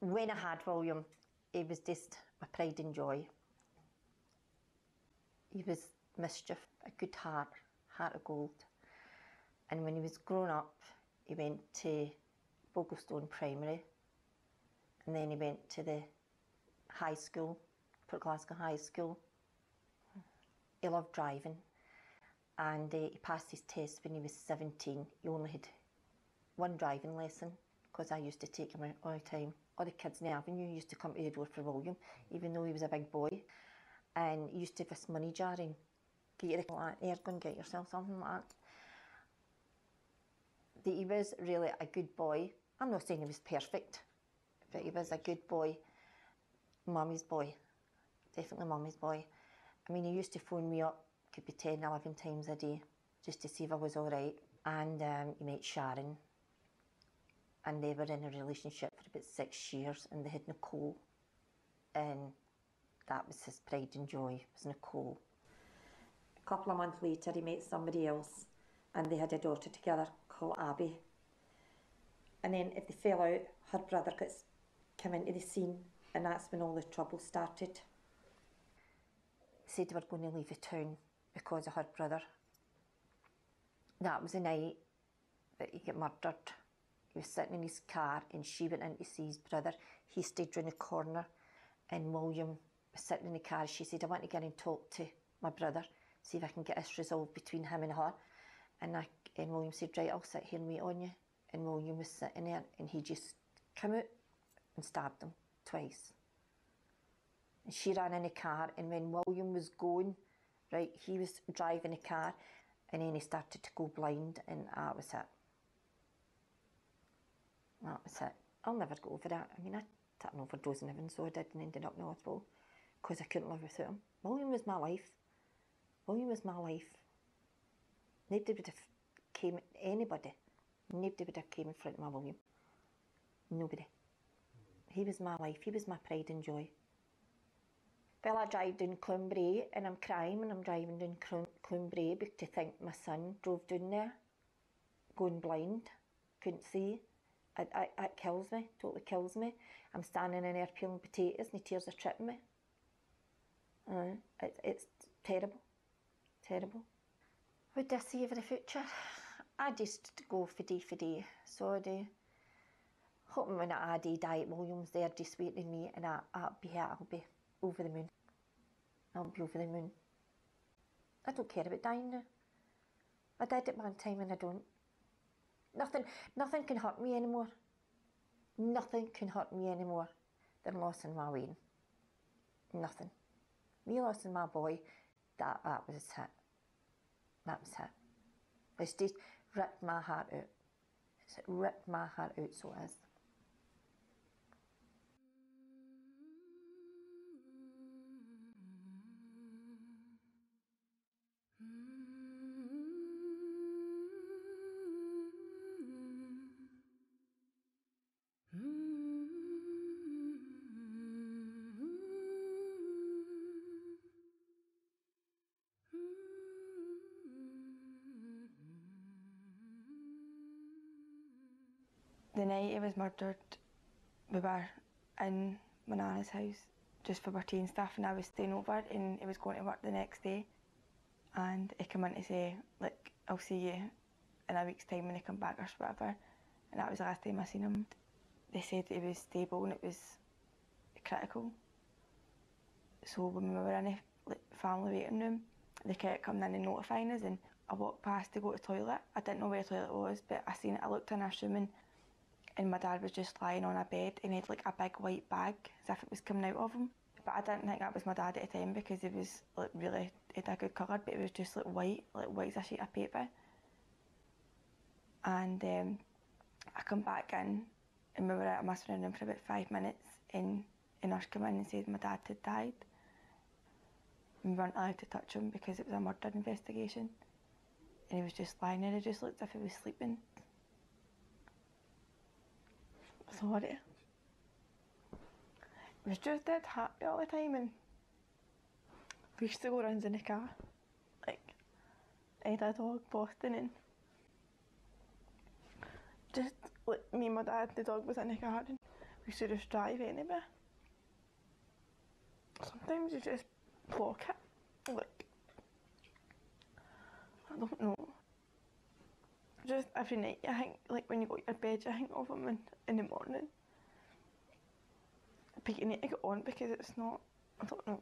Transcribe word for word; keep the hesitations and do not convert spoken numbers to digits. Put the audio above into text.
when I had William, he was just my pride and joy. He was mischief, a good heart, heart of gold. And when he was grown up, he went to Boglestone Primary, and then he went to the high school, Port Glasgow High School. He loved driving, and uh, he passed his test when he was seventeen. He only had one driving lesson, because I used to take him out all the time. All the kids in the avenue used to come to the door for William, even though he was a big boy. And he used to have this money jarring. Get your, like, there, go and get yourself something like that. That he was really a good boy. I'm not saying he was perfect, but he was a good boy. Mummy's boy, definitely mummy's boy. I mean, he used to phone me up, could be ten, eleven times a day, just to see if I was all right. And um, he met Sharon, and they were in a relationship for about six years, and they had Nicole, and that was his pride and joy, was Nicole. A couple of months later, he met somebody else, and they had a daughter together called Abby. And then if they fell out, her brother gets come into the scene, and that's when all the trouble started. They said they were going to leave the town because of her brother. That was the night that he got murdered. He was sitting in his car and she went in to see his brother. He stayed round the corner and William was sitting in the car. She said, I want to go and talk to my brother, see if I can get this resolved between him and her. And, I, and William said, right, I'll sit here and wait on you. And William was sitting there and he just came out and stabbed him. Twice. And she ran in the car, and when William was going, right, he was driving the car, and then he started to go blind, and that was it. That was it. I'll never go over that. I mean, I took an overdose in heaven, so I did, and ended up in the hospital because I couldn't live without him. William was my life. William was my life. Nobody would have came, anybody, nobody would have came in front of my William. Nobody. He was my life, he was my pride and joy. Well, I drive down Clune Brae and I'm crying when I'm driving down Clune Brae to think my son drove down there, going blind, couldn't see. It, it, it kills me, totally kills me. I'm standing in there peeling potatoes and the tears are tripping me. Uh, it, it's terrible, terrible. Would I see for the future? I just go for day for day, so I do. Hoping when I do die, William's there just waiting me, and I, I'll be here, I'll be over the moon. I'll be over the moon. I don't care about dying now. I did it one time and I don't. Nothing, nothing can hurt me anymore. Nothing can hurt me anymore than losing my Wayne. Nothing. Me losing my boy, that, that was it. That was it. It's just ripped my heart out. It's ripped my heart out, so it is. The night he was murdered, we were in my nana's house just for tea and stuff, and I was staying over, and he was going to work the next day, and he came in to say, look, I'll see you in a week's time when I come back or whatever, and that was the last time I seen him. They said he was stable and it was critical, so when we were in a like, family waiting room, they kept coming in and notifying us, and I walked past to go to the toilet. I didn't know where the toilet was, but I seen it, I looked in a room, and and my dad was just lying on a bed and he had like a big white bag as if it was coming out of him. But I didn't think that was my dad at the time because he was like really, he had a good colour, but it was just like white, like white as a sheet of paper. And um, I come back in and we were out of my surround room for about five minutes and a nurse came in and said my dad had died. And we weren't allowed to touch him because it was a murder investigation. And he was just lying there, he just looked as if he was sleeping. Sorry. It was just dead happy all the time, and we used to go rounds in the car. Like, I had a dog, Boston, and just like, me and my dad, the dog was in the car, and we used to just drive anywhere. Sometimes you just block it, like, I don't know. Just every night, I think, like when you go to your bed, you think of them in, in the morning. But you need to get on because it's not, I don't know.